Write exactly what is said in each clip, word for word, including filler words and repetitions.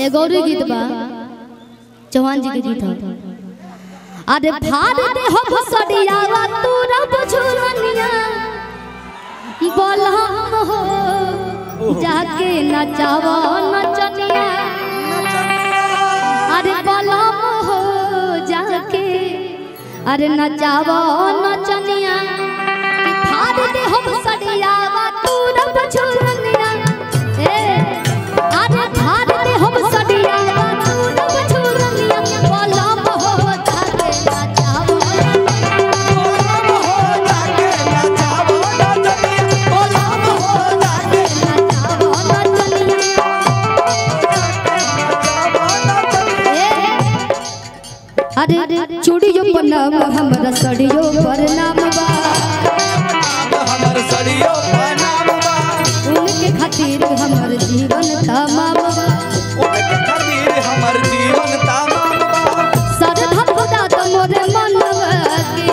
एक और गीत बा चौहान जी के गीत है। अरे फाड़ दे हो भसड़ियावा तू रब झुलनिया बलहम हो जाके नचावा नचनिया। अरे बलहम हो जाके अरे नचावा नचनिया फाड़ दे हो भसड़ियावा तू रब झुलनिया। अरे फाड़ दे हो भसड़िया चूड़ियों पर नाम हमर सड़ियों पर नाम बा हमर सड़ियों पर नाम बा उनके खातिर हमर जीवन तमाम बा उनके खातिर हमर जीवन तमाम बा। सरधा खुदा त मोरे मनवा के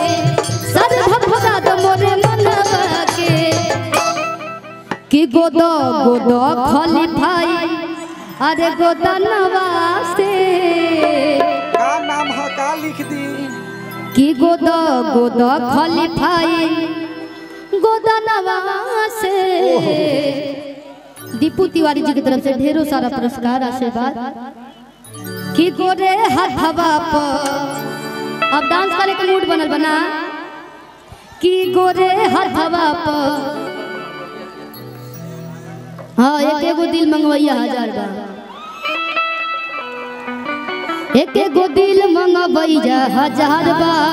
सरधा खुदा त मोरे मनवा के कि गोदा गोदा खाली भाई। अरे गोदा नवासे कि गोदा गोदा खलीफाई गोदा नवासे दीपू तिवारी जी की तरफ से ढेरों सारा पुरस्कार आशीर्वाद कि गोरे हथवा पर अब डांस करे के मूड बनल बना कि गोरे हथवा पर हां एक एगो दिल मंगवैया हजार बार एक एगो दिल मंगवैया हजार बार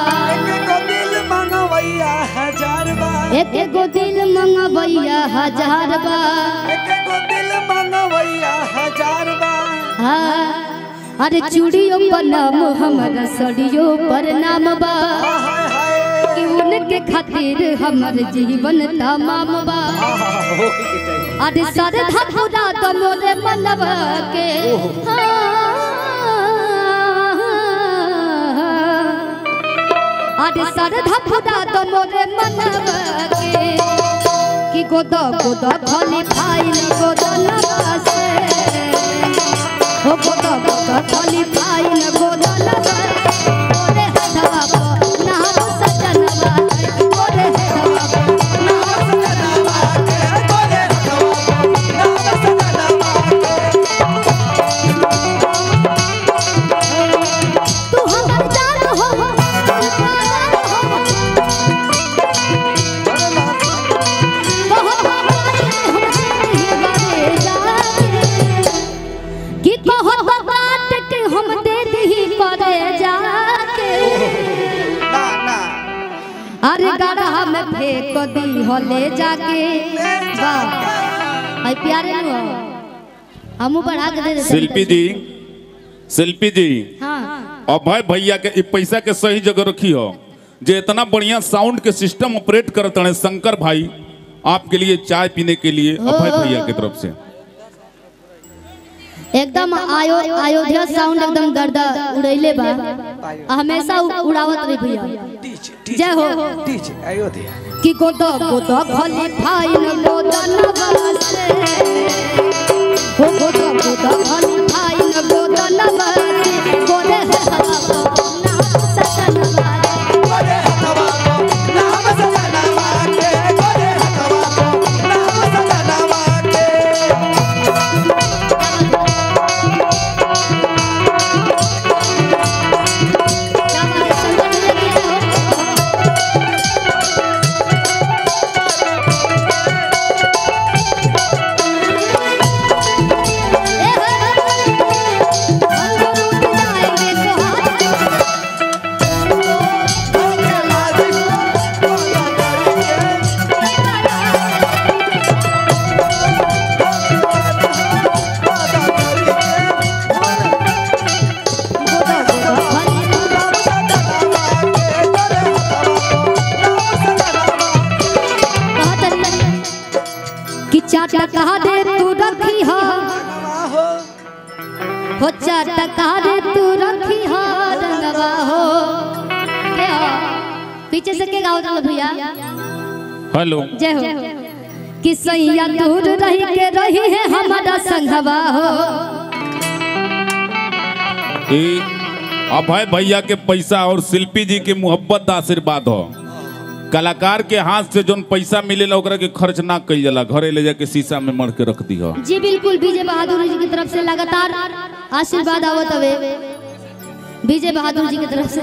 एक एगो दिल मंगवैया हजार बार। अरे चूड़ियों पर नाम हमारा सड़ियों पर नाम बा कि उनके खातिर हमार जीवन तमाम बा। अरे सरधा खुदा त मोरे मनवा के अरे सरधा खुदा तो मोरे मनवा के कि गोदा गोदा खाली भाई गोदा नवासे हो गोदा गोदा खाली भाई गोदा नवासे मोरे हथवा पर नाम सजनवा मोरे हथवा पर नाम सजनवा के मोरे हथवा पर नाम सजनवा तू हमर जान हो फेंक दी होले जाके वाह प्यारे हमू बढ़ा के दे दे शिल्पी दी शिल्पी दी हाँ। और भाई भैया के पैसा के सही जगह रखी हो जे इतना बढ़िया साउंड के सिस्टम ऑपरेट करते हैं शंकर भाई आपके लिए चाय पीने के लिए अभय भैया की तरफ से एकदम आयो अयोध्या साउंड एकदम गर्दा उड़ैले बा हमेशा उड़ावत रही भैया। जय हो अयोध्या कि गोदा गोदा खाली भाई गोदा नवासे हो गोदा गोदा खाली भाई गोदा नवासे गोरे हथवा पर नाम सजनवा के गोरे हथवा पर नाम सजनवा के गोरे हथवा पर नाम सजनवा के कहा दे तू रखी हो हो टका दे तू रखी हो रंगवा हो पीछे से के गाओ चलो भैया हेलो। जय हो कि सैया दूर रही के रही है हमारा संगवा हो कि अभय भैया के पैसा और शिल्पी जी के मुहब्बत आशीर्वाद हो। कलाकार के हाथ से जो पैसा मिले ला ओकरा के खर्च ना कई जाला, घरे ले जाके शीशा में मर के रख दी हो। जी बिल्कुल, विजय बहादुर जी की तरफ से लगातार आशीर्वाद आवत हवे। विजय बहादुर जी की तरफ से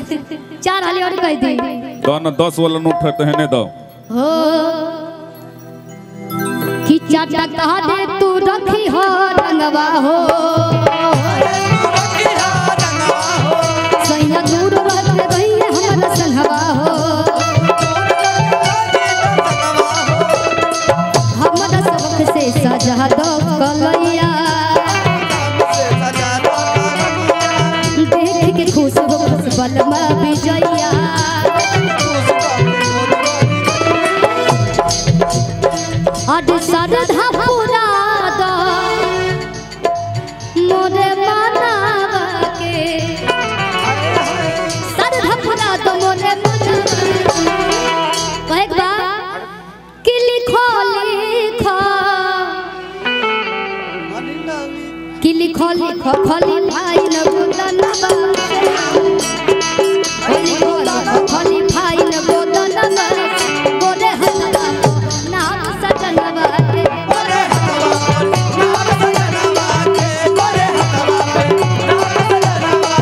चार हाली और कह दी तो न दस वाला नोट है तहने दो हो कि चाचा कहा दे तू रखी हो रंगवा हो रखी हो रंगवा हो सैया दूर रख दई हमर संगवा हो सजा दो कलैया देख के खुश हो बलमा विजया आज सरधा पूरा दो मोरे बनावा के सरधा पूरा दो मोरे बनावा एक बार कि लिखो लिखो खोली खोली भाई नबोदन बासे खोली खोली भाई नबोदन बासे बोले हवा नाम सजनवा के बोले हवा नाम सजनवा के बोले हवा नाम सजनवा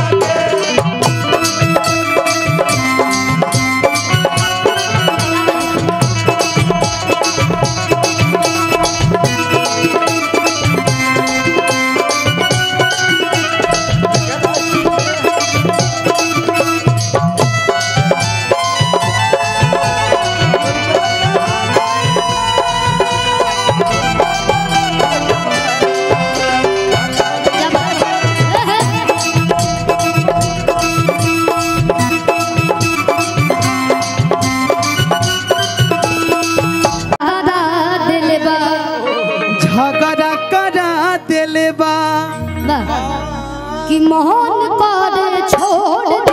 के मोहन कर छोड़